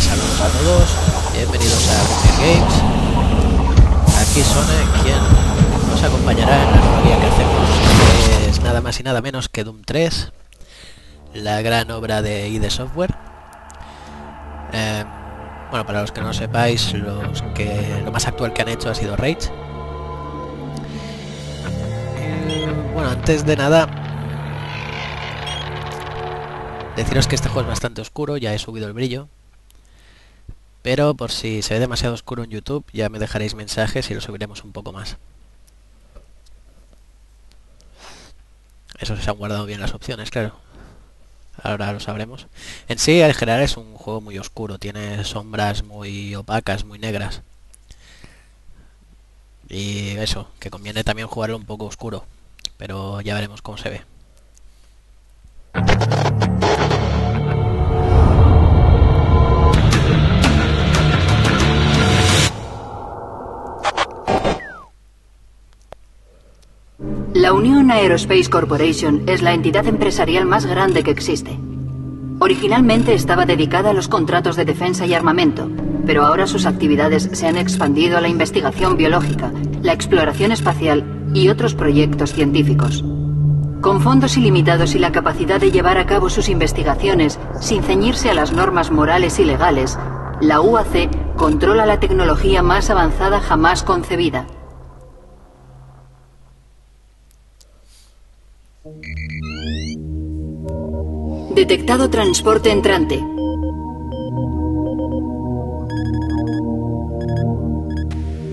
días, saludos a todos, bienvenidos a GungnirGames. Aquí Swann, quien nos acompañará en la memoria que hacemos, que es nada más y nada menos que Doom 3, la gran obra de id Software. Bueno, para los que no sepáis, lo más actual que han hecho ha sido Rage. Bueno, antes de nada, deciros que este juego es bastante oscuro, ya he subido el brillo, pero por si se ve demasiado oscuro en YouTube ya me dejaréis mensajes y lo subiremos un poco más. Eso se han guardado bien las opciones, claro. Ahora lo sabremos. En sí, en general es un juego muy oscuro, tiene sombras muy opacas, muy negras. Y eso, que conviene también jugarlo un poco oscuro, pero ya veremos cómo se ve. La Union Aerospace Corporation es la entidad empresarial más grande que existe. Originalmente estaba dedicada a los contratos de defensa y armamento, pero ahora sus actividades se han expandido a la investigación biológica, la exploración espacial y otros proyectos científicos. Con fondos ilimitados y la capacidad de llevar a cabo sus investigaciones sin ceñirse a las normas morales y legales, la UAC controla la tecnología más avanzada jamás concebida. Detectado transporte entrante.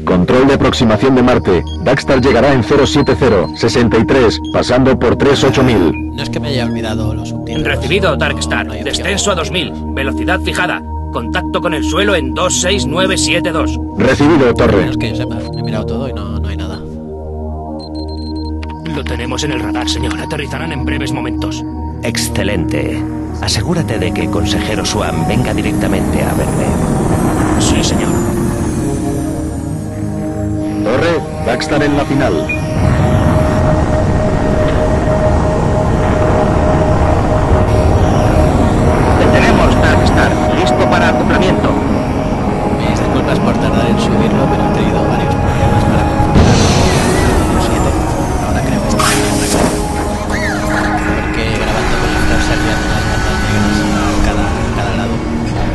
Control de aproximación de Marte. Darkstar llegará en 07063, pasando por 38000. No es que me haya olvidado los subtítulos. Recibido, Darkstar. Descenso a 2000. Velocidad fijada. Contacto con el suelo en 26972. Recibido, Torre. No es que yo sepa. Me he mirado todo y no hay nada. Lo tenemos en el radar, señor. Aterrizarán en breves momentos. Excelente. Asegúrate de que el consejero Swann venga directamente a verme. Sí, señor. Torre, Darkstar en la final. Te tenemos, Darkstar. Listo para acoplamiento. Mis disculpas por tardar en subirlo, pero he tenido varios problemas para configurarlo. Ahora creo que está bien.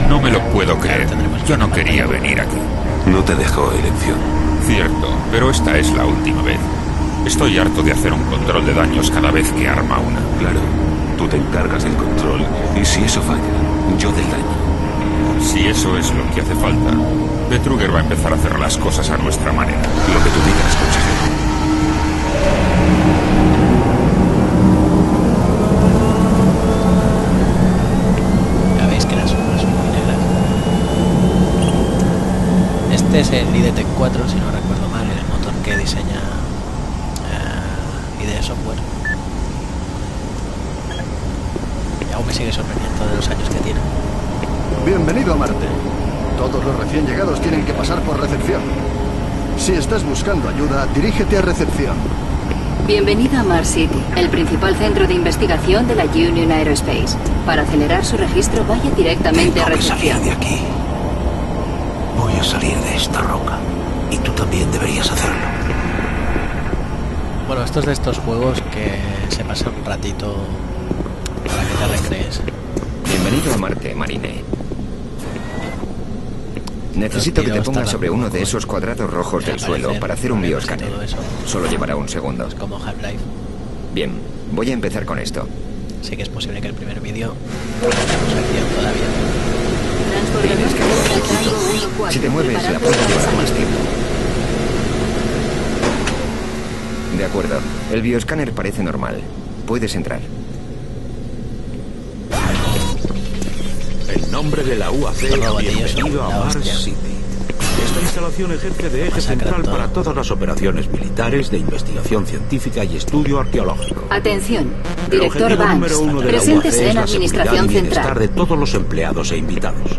No me lo puedo creer. Yo no quería venir aquí. No te dejó elección. Cierto, pero esta es la última vez. Estoy harto de hacer un control de daños cada vez que arma una. Claro, tú te encargas del control. Y si eso falla, yo del daño. Si eso es lo que hace falta, Betruger va a empezar a hacer las cosas a nuestra manera. Lo que tú digas, consejero. Este es el ID-4, si no recuerdo mal, el motor que diseña id Software. Y aún me sigue sorprendiendo de los años que tiene. Bienvenido a Marte. Todos los recién llegados tienen que pasar por recepción. Si estás buscando ayuda, dirígete a recepción. Bienvenido a Mars City, el principal centro de investigación de la Union Aerospace. Para acelerar su registro, vaya directamente a recepción. Tengo que salir de aquí. Voy a salir de esta roca. Y tú también deberías hacerlo. Bueno, esto es de estos juegos que se pasa un ratito para que te recrees. Bienvenido a Marte, Marine. Necesito que te pongas sobre uno de esos cuadrados rojos del suelo para hacer un bioscanner. Solo llevará un segundo. Es como Half-Life. Bien, voy a empezar con esto. Sí que es posible que el primer vídeo no tengamos acción todavía. Si te mueves, la puedes llevar más tiempo. De acuerdo. El bioscáner parece normal. Puedes entrar. En nombre de la UAC, bienvenido a Mars City. Esta instalación ejerce de eje central para todas las operaciones militares de investigación científica y estudio arqueológico. Atención, director Banks, preséntese en administración central de todos los empleados e invitados.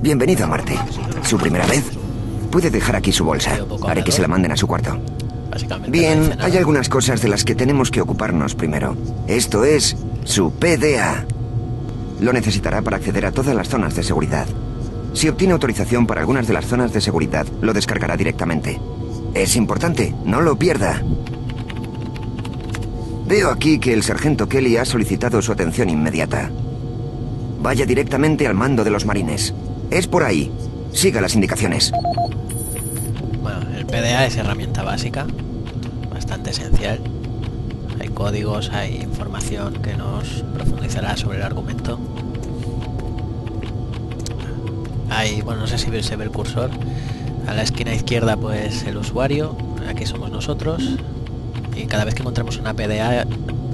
Bienvenido a Marte. ¿Su primera vez? Puede dejar aquí su bolsa. Haré que se la manden a su cuarto. Bien, hay algunas cosas de las que tenemos que ocuparnos primero. Esto es su PDA. Lo necesitará para acceder a todas las zonas de seguridad. Si obtiene autorización para algunas de las zonas de seguridad, lo descargará directamente. Es importante, no lo pierda. Veo aquí que el sargento Kelly ha solicitado su atención inmediata. Vaya directamente al mando de los marines. Es por ahí. Siga las indicaciones. Bueno, el PDA es herramienta básica, bastante esencial. Hay códigos, hay información que nos profundizará sobre el argumento. Hay, bueno, no sé si se ve el cursor. A la esquina izquierda, pues el usuario, aquí somos nosotros. Y cada vez que encontremos una PDA,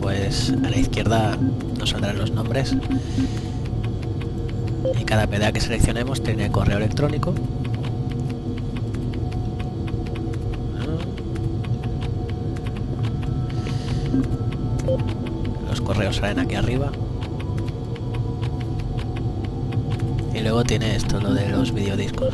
pues a la izquierda nos saldrán los nombres. Y cada PDA que seleccionemos tiene correo electrónico. Los correos salen aquí arriba. Y luego tiene esto, lo de los videodiscos.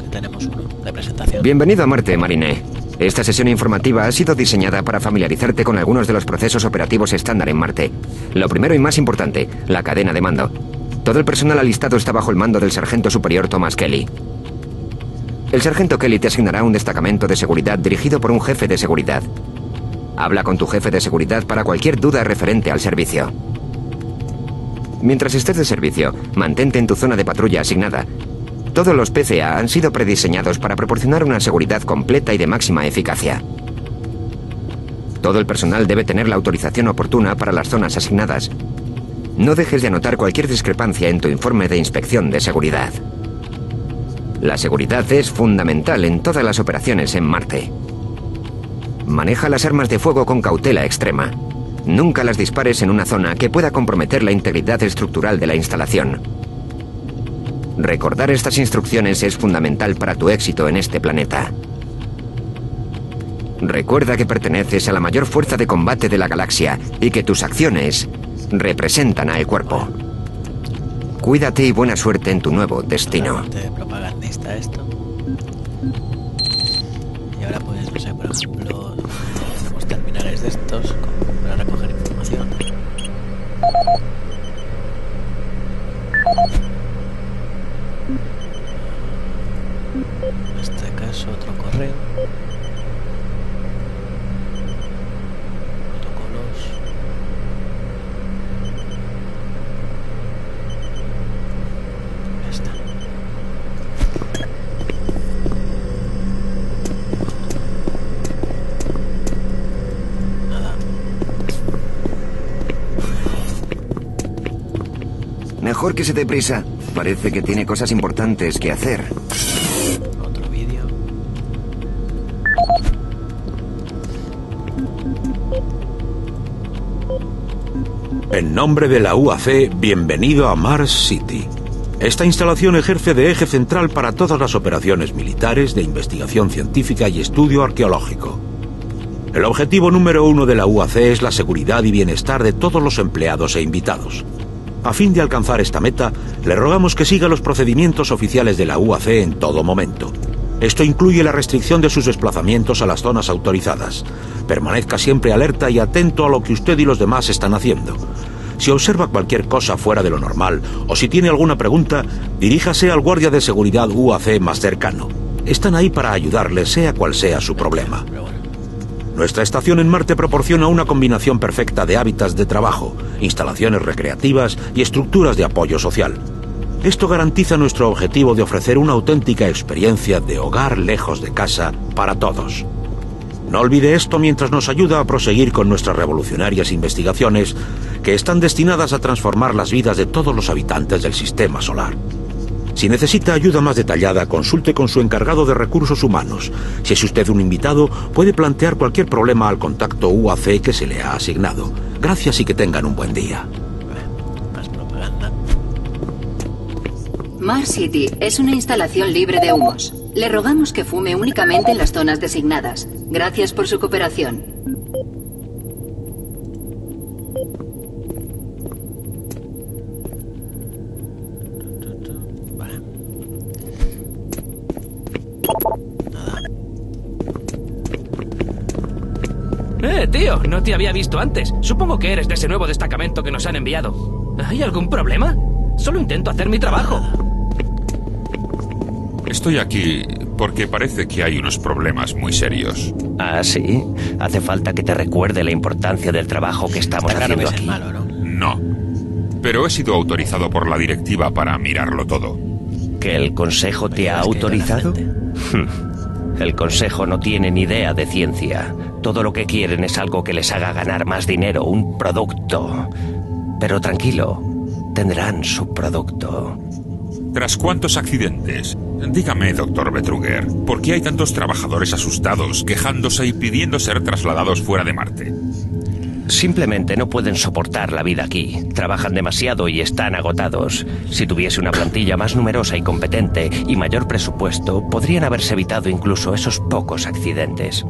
Que tenemos uno de presentación. Bienvenido a Marte, Marine. Esta sesión informativa ha sido diseñada para familiarizarte con algunos de los procesos operativos estándar en Marte. Lo primero y más importante, la cadena de mando. Todo el personal alistado está bajo el mando del sargento superior Thomas Kelly. El sargento Kelly te asignará un destacamento de seguridad dirigido por un jefe de seguridad. Habla con tu jefe de seguridad para cualquier duda referente al servicio. Mientras estés de servicio, mantente en tu zona de patrulla asignada. Todos los PCA han sido prediseñados para proporcionar una seguridad completa y de máxima eficacia. Todo el personal debe tener la autorización oportuna para las zonas asignadas. No dejes de anotar cualquier discrepancia en tu informe de inspección de seguridad. La seguridad es fundamental en todas las operaciones en Marte. Maneja las armas de fuego con cautela extrema. Nunca las dispares en una zona que pueda comprometer la integridad estructural de la instalación. Recordar estas instrucciones es fundamental para tu éxito en este planeta. Recuerda que perteneces a la mayor fuerza de combate de la galaxia y que tus acciones representan al cuerpo. Cuídate y buena suerte en tu nuevo destino. Propagandista esto. Y ahora pues, no sé, por ejemplo, tenemos terminales de estos para recoger información. En este caso otro correo. Protocolos. Ya está. Nada. Mejor que se dé prisa. Parece que tiene cosas importantes que hacer. En nombre de la UAC, bienvenido a Mars City. Esta instalación ejerce de eje central para todas las operaciones militares, de investigación científica y estudio arqueológico. El objetivo número uno de la UAC es la seguridad y bienestar de todos los empleados e invitados. A fin de alcanzar esta meta, le rogamos que siga los procedimientos oficiales de la UAC en todo momento. Esto incluye la restricción de sus desplazamientos a las zonas autorizadas. Permanezca siempre alerta y atento a lo que usted y los demás están haciendo. Si observa cualquier cosa fuera de lo normal o si tiene alguna pregunta, diríjase al guardia de seguridad UAC más cercano. Están ahí para ayudarle, sea cual sea su problema. Nuestra estación en Marte proporciona una combinación perfecta de hábitats de trabajo, instalaciones recreativas y estructuras de apoyo social. Esto garantiza nuestro objetivo de ofrecer una auténtica experiencia de hogar lejos de casa para todos. No olvide esto mientras nos ayuda a proseguir con nuestras revolucionarias investigaciones que están destinadas a transformar las vidas de todos los habitantes del sistema solar. Si necesita ayuda más detallada, consulte con su encargado de recursos humanos. Si es usted un invitado, puede plantear cualquier problema al contacto UAC que se le ha asignado. Gracias y que tengan un buen día. Mars City es una instalación libre de humos. Le rogamos que fume únicamente en las zonas designadas. Gracias por su cooperación. Vale. Nada. Tío, no te había visto antes. Supongo que eres de ese nuevo destacamento que nos han enviado. ¿Hay algún problema? Solo intento hacer mi trabajo. Estoy aquí porque parece que hay unos problemas muy serios. ¿Ah, sí? ¿Hace falta que te recuerde la importancia del trabajo que estamos haciendo aquí? Malo, ¿no? No, pero he sido autorizado por la directiva para mirarlo todo. ¿Que el Consejo te ha autorizado? El Consejo no tiene ni idea de ciencia. Todo lo que quieren es algo que les haga ganar más dinero, un producto. Pero tranquilo, tendrán su producto. ¿Tras cuántos accidentes? Dígame, doctor Betruger, ¿por qué hay tantos trabajadores asustados, quejándose y pidiendo ser trasladados fuera de Marte? Simplemente no pueden soportar la vida aquí. Trabajan demasiado y están agotados. Si tuviese una plantilla más numerosa y competente y mayor presupuesto, podrían haberse evitado incluso esos pocos accidentes.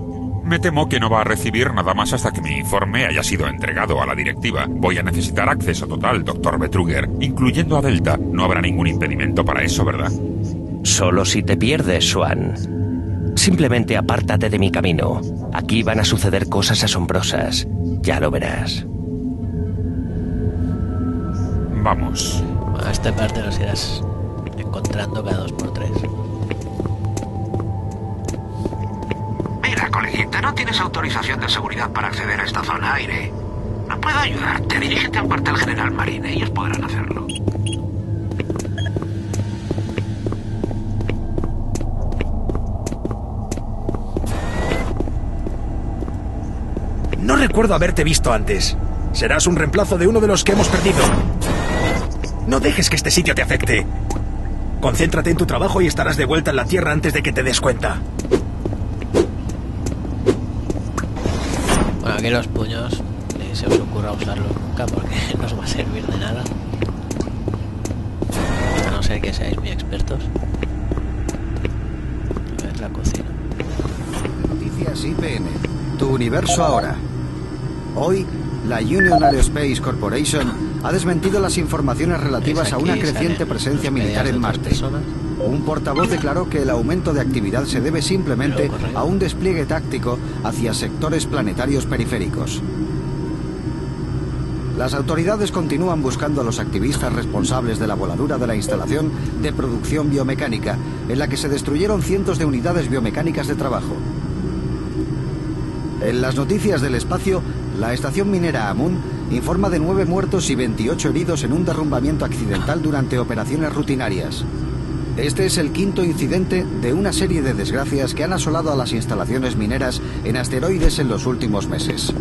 Me temo que no va a recibir nada más hasta que mi informe haya sido entregado a la directiva. Voy a necesitar acceso total, doctor Betruger, incluyendo a Delta. No habrá ningún impedimento para eso, ¿verdad? Solo si te pierdes, Swann. Simplemente apártate de mi camino. Aquí van a suceder cosas asombrosas. Ya lo verás. Vamos. A esta parte las irás encontrando cada 2x3. Mira, colegiante, no tienes autorización de seguridad para acceder a esta zona aire. No puedo ayudarte. Dirígete al cuartel general Marine. Ellos podrán hacerlo. No recuerdo haberte visto antes. Serás un reemplazo de uno de los que hemos perdido. No dejes que este sitio te afecte. Concéntrate en tu trabajo y estarás de vuelta en la Tierra antes de que te des cuenta. Bueno, aquí los puños, ni se os ocurra usarlos nunca porque no os va a servir de nada. A no ser que seáis muy expertos. A ver la cocina. Noticias IPN. Tu universo ahora. Hoy, la Union Aerospace Corporation ha desmentido las informaciones relativas a una creciente presencia militar en Marte. Un portavoz declaró que el aumento de actividad se debe simplemente a un despliegue táctico hacia sectores planetarios periféricos. Las autoridades continúan buscando a los activistas responsables de la voladura de la instalación de producción biomecánica, en la que se destruyeron cientos de unidades biomecánicas de trabajo. En las noticias del espacio, la estación minera Amun informa de 9 muertos y 28 heridos en un derrumbamiento accidental durante operaciones rutinarias. Este es el 5º incidente de una serie de desgracias que han asolado a las instalaciones mineras en asteroides en los últimos meses.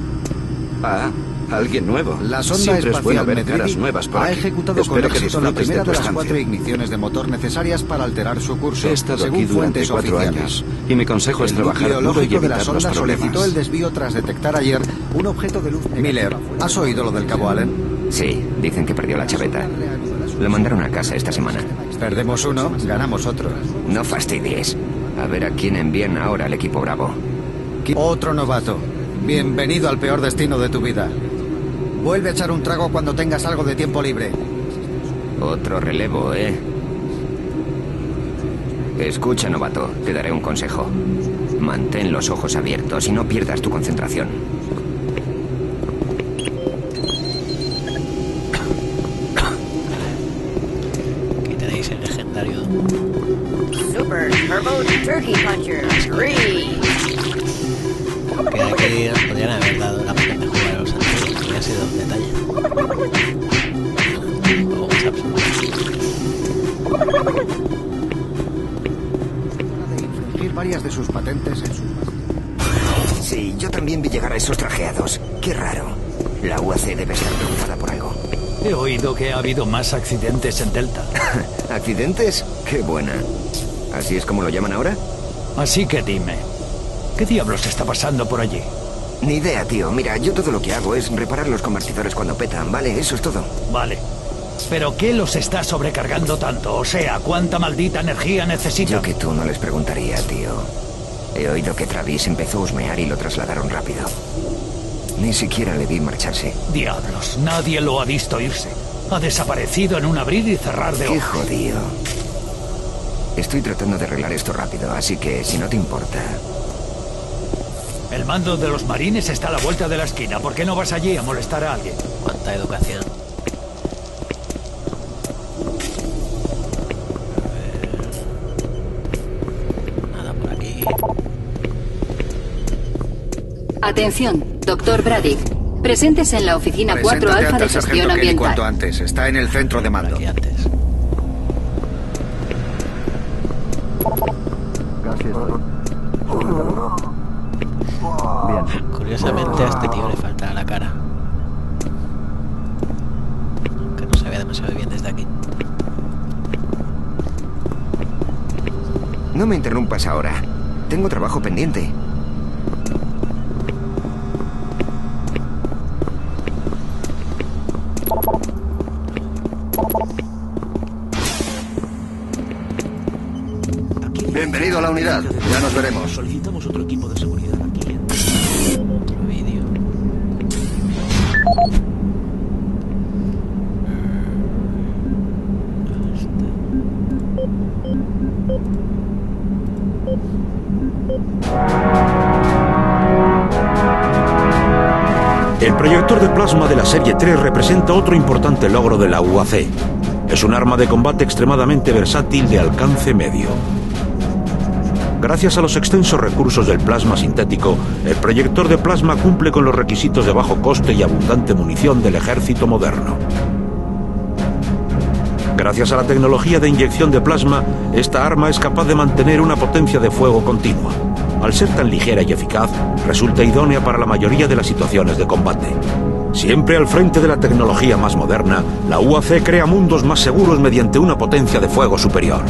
Ah, alguien nuevo. La sonda espacial Medvedi ha ejecutado con éxito la primera de las 4 igniciones de motor necesarias para alterar su curso, según fuentes oficiales. Y mi consejo es trabajar duro y evitar los problemas. El núcleo biológico de la sonda solicitó el desvío tras detectar ayer un objeto de luz. Miller, ¿has oído lo del cabo Allen? Sí, dicen que perdió la chaveta. Lo mandaron a casa esta semana. Perdemos uno, ganamos otro. No fastidies. A ver a quién envían ahora al equipo bravo. Otro novato. Bienvenido al peor destino de tu vida. Vuelve a echar un trago cuando tengas algo de tiempo libre. Otro relevo, ¿eh? Escucha, novato, te daré un consejo. Mantén los ojos abiertos y no pierdas tu concentración. Super Turbo Turkey Puncher 3. Que aquí nos podrían haber dado la opción de jugar a los antiguos, hubiera sido un detalle. Un juego más absurdo. De infringir varias de sus patentes en sus... Sí, yo también vi llegar a esos trajeados. Qué raro. La UAC debe estar preocupada por algo. He oído que ha habido más accidentes en Delta. ¿Accidentes? ¡Qué buena! ¿Así es como lo llaman ahora? Así que dime, ¿qué diablos está pasando por allí? Ni idea, tío. Mira, yo todo lo que hago es reparar los convertidores cuando petan, ¿vale? Eso es todo. Vale. ¿Pero qué los está sobrecargando tanto? O sea, ¿cuánta maldita energía necesitan? Yo que tú no les preguntaría, tío. He oído que Travis empezó a husmear y lo trasladaron rápido. Ni siquiera le vi marcharse. Diablos, nadie lo ha visto irse. Ha desaparecido en un abrir y cerrar de ojos. ¡Qué jodido! Estoy tratando de arreglar esto rápido, así que si no te importa... El mando de los marines está a la vuelta de la esquina. ¿Por qué no vas allí a molestar a alguien? Cuánta educación. Atención, doctor Bradick. Presentes en la oficina 4 Alfa de Gestión Ambiental. Cuanto antes. Está en el centro de mando. Bien. Curiosamente a este tío le falta la cara. Que no se ve demasiado bien desde aquí. No me interrumpas ahora. Tengo trabajo pendiente. Bienvenido a la unidad. Ya nos veremos. Solicitamos otro equipo de seguridad aquí. Otro vídeo. El proyector de plasma de la serie 3 representa otro importante logro de la UAC. Es un arma de combate extremadamente versátil de alcance medio. Gracias a los extensos recursos del plasma sintético, el proyector de plasma cumple con los requisitos de bajo coste y abundante munición del ejército moderno. Gracias a la tecnología de inyección de plasma, esta arma es capaz de mantener una potencia de fuego continua. Al ser tan ligera y eficaz, resulta idónea para la mayoría de las situaciones de combate. Siempre al frente de la tecnología más moderna, la UAC crea mundos más seguros mediante una potencia de fuego superior.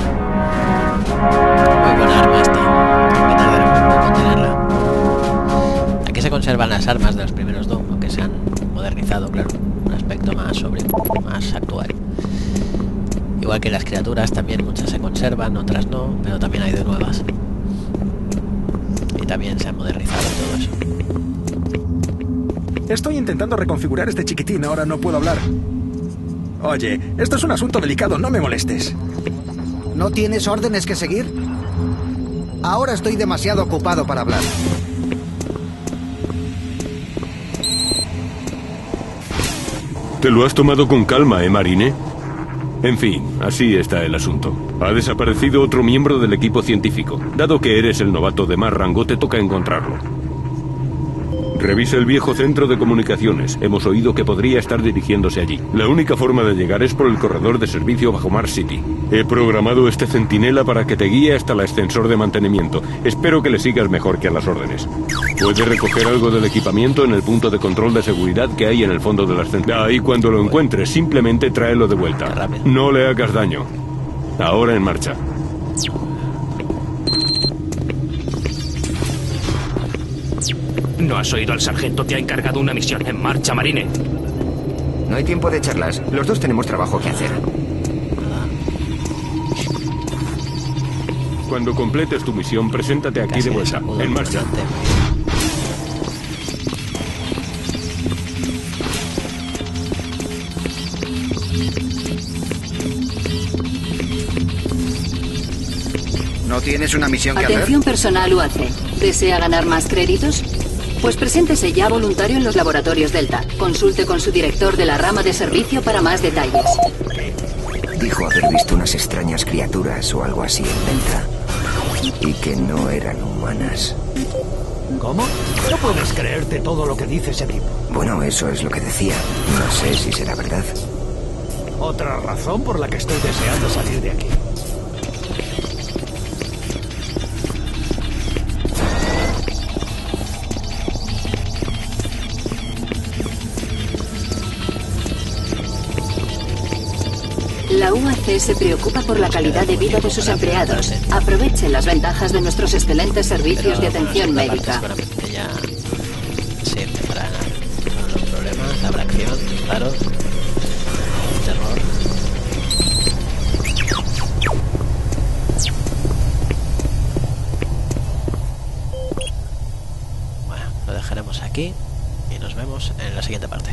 Conservan las armas de los primeros Doom, aunque se han modernizado, claro, un aspecto más sobre, más actual. Igual que las criaturas, también muchas se conservan, otras no, pero también hay de nuevas. Y también se han modernizado todo eso. Estoy intentando reconfigurar este chiquitín, ahora no puedo hablar. Oye, esto es un asunto delicado, no me molestes. ¿No tienes órdenes que seguir? Ahora estoy demasiado ocupado para hablar. ¿Te lo has tomado con calma, Marine? En fin, así está el asunto. Ha desaparecido otro miembro del equipo científico. Dado que eres el novato de más rango, te toca encontrarlo. Revisa el viejo centro de comunicaciones. Hemos oído que podría estar dirigiéndose allí. La única forma de llegar es por el corredor de servicio bajo Mars City. He programado este centinela para que te guíe hasta el ascensor de mantenimiento. Espero que le sigas mejor que a las órdenes. Puedes recoger algo del equipamiento en el punto de control de seguridad que hay en el fondo del ascensor. Ahí cuando lo encuentres, simplemente tráelo de vuelta. No le hagas daño. Ahora en marcha. ¿No has oído al sargento? Te ha encargado una misión. En marcha, Marine. No hay tiempo de charlas. Los dos tenemos trabajo que hacer. Cuando completes tu misión, preséntate aquí de vuelta. En marcha. ¿No tienes una misión que hacer? Atención personal UAC. ¿Desea ganar más créditos? Pues preséntese ya voluntario en los laboratorios Delta. Consulte con su director de la rama de servicio para más detalles. Dijo haber visto unas extrañas criaturas o algo así en Delta. Y que no eran humanas. ¿Cómo? No puedes creerte todo lo que dice ese tipo. Bueno, eso es lo que decía. No sé si será verdad. Otra razón por la que estoy deseando salir de aquí. La UAC se preocupa por la calidad de vida de sus empleados. Aprovechen las ventajas de nuestros excelentes servicios de atención médica. Seguramente ya se empezarán los problemas, habrá acción, claro, terror. Bueno, lo dejaremos aquí y nos vemos en la siguiente parte.